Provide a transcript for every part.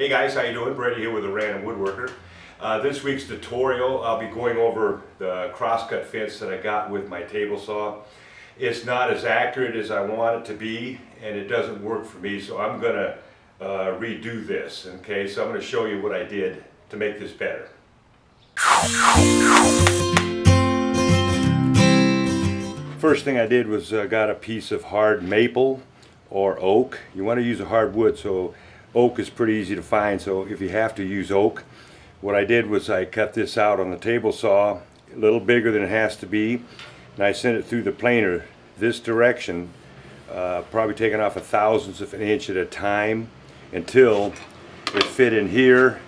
Hey guys, how you doing? Brady here with The Random Woodworker. This week's tutorial, I'll be going over the crosscut fence that I got with my table saw. It's not as accurate as I want it to be, and it doesn't work for me, so I'm going to redo this. Okay, so I'm going to show you what I did to make this better. First thing I did was I got a piece of hard maple or oak. You want to use a hard wood, so oak is pretty easy to find, so if you have to use oak. What I did was I cut this out on the table saw, a little bigger than it has to be, and I sent it through the planer this direction, probably taking off 1/1000th of an inch at a time until it fit in here.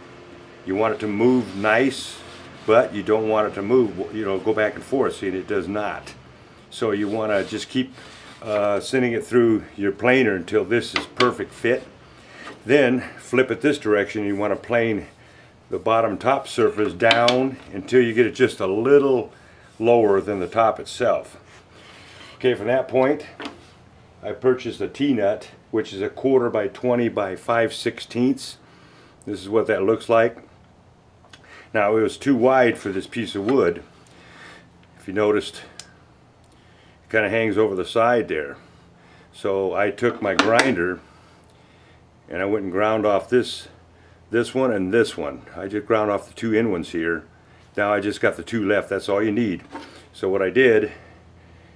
You want it to move nice, but you don't want it to move, you know, go back and forth. See, it does not. So you want to just keep sending it through your planer until this is perfect fit. Then flip it this direction. You want to plane the bottom top surface down until you get it just a little lower than the top itself. Okay, from that point I purchased a T-nut, which is 1/4 by 20 by 5/16. This is what that looks like. Now, it was too wide for this piece of wood. If you noticed, it kind of hangs over the side there. So I took my grinder and I went and ground off this one and this one. I just ground off the two end ones here. Now I just got the two left. That's all you need. So what I did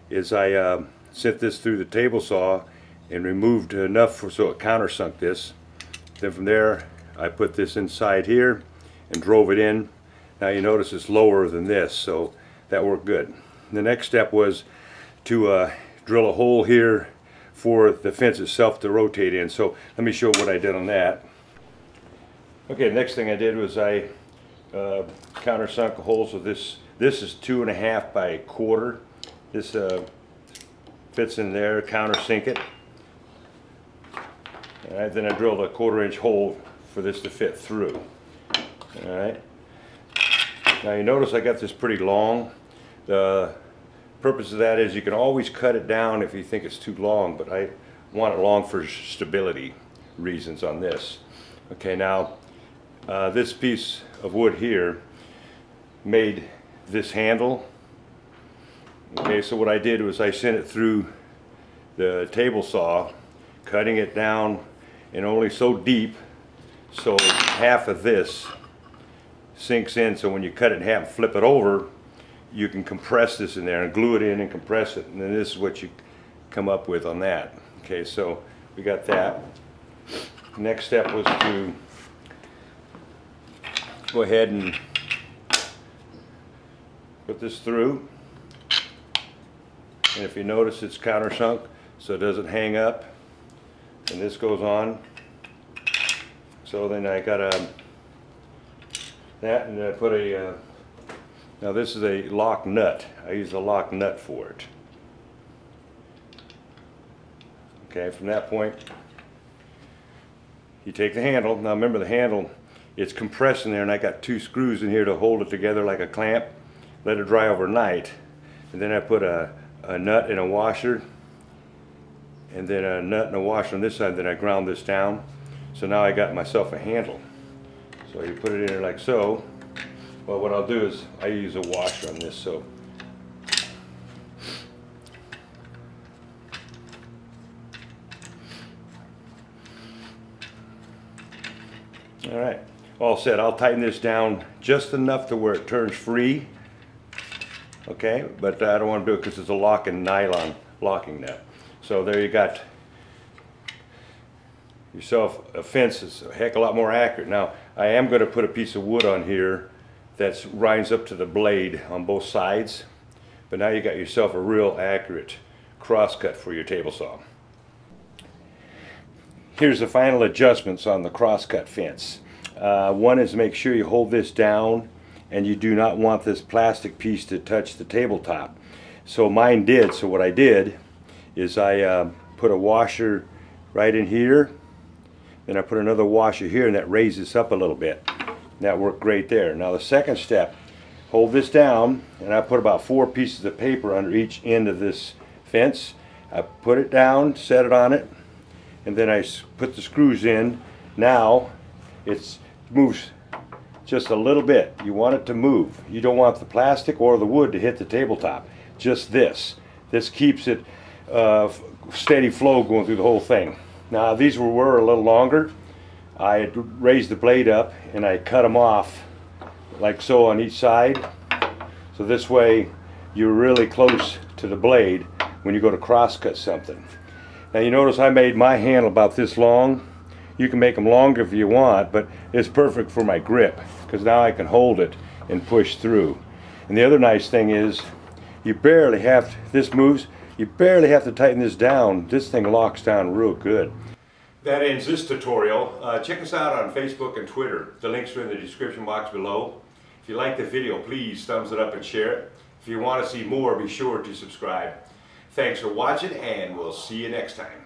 is I sent this through the table saw and removed enough so it countersunk this. Then from there I put this inside here and drove it in. Now you notice it's lower than this, so that worked good. The next step was to drill a hole here for the fence itself to rotate in. So let me show what I did on that. Okay, the next thing I did was I countersunk a hole. So this is 2.5 by 1/4. This fits in there, countersink it. All right, then I drilled a 1/4 inch hole for this to fit through. All right. Now you notice I got this pretty long. The purpose of that is you can always cut it down if you think it's too long, but I want it long for stability reasons on this. Okay, now this piece of wood here made this handle. Okay, so what I did was I sent it through the table saw, cutting it down and only so deep so half of this sinks in, so when you cut it in half and flip it over, you can compress this in there and glue it in and compress it, and then this is what you come up with on that. Okay, so we got that. Next step was to go ahead and put this through, and if you notice, it's countersunk so it doesn't hang up, and this goes on. So then I got that, and I put a now this is a lock nut. I use a lock nut for it. Okay, from that point you take the handle. Now remember, the handle, it's compressed in there, and I got two screws in here to hold it together like a clamp. Let it dry overnight, and then I put a nut and a washer, and then a nut and a washer on this side. Then I ground this down, so now I got myself a handle. So you put it in there like so. Well, what I'll do is I use a washer on this, so all right, all set. I'll tighten this down just enough to where it turns free. Okay, but I don't want to do it because it's a nylon locking nut. So there you got yourself a fence that's a heck of a lot more accurate. Now I am going to put a piece of wood on here that rises up to the blade on both sides, but now you got yourself a real accurate crosscut for your table saw. Here's the final adjustments on the crosscut fence. One is, make sure you hold this down, and you do not want this plastic piece to touch the tabletop. So mine did. So what I did is I put a washer right in here, then I put another washer here, and that raises up a little bit. That worked great there. Now the second step, hold this down, and I put about 4 pieces of paper under each end of this fence. I put it down, set it on it, and then I put the screws in. Now it moves just a little bit. You want it to move. You don't want the plastic or the wood to hit the tabletop. Just this. This keeps it steady flow going through the whole thing. Now these were a little longer. I had raised the blade up and I cut them off like so on each side. So this way you're really close to the blade when you go to crosscut something. Now you notice I made my handle about this long. You can make them longer if you want, but it's perfect for my grip because now I can hold it and push through. And the other nice thing is you barely have to, this moves, you barely have to tighten this down. This thing locks down real good. That ends this tutorial. Check us out on Facebook and Twitter. The links are in the description box below. If you like the video, please thumbs it up and share it. If you want to see more, be sure to subscribe. Thanks for watching, and we'll see you next time.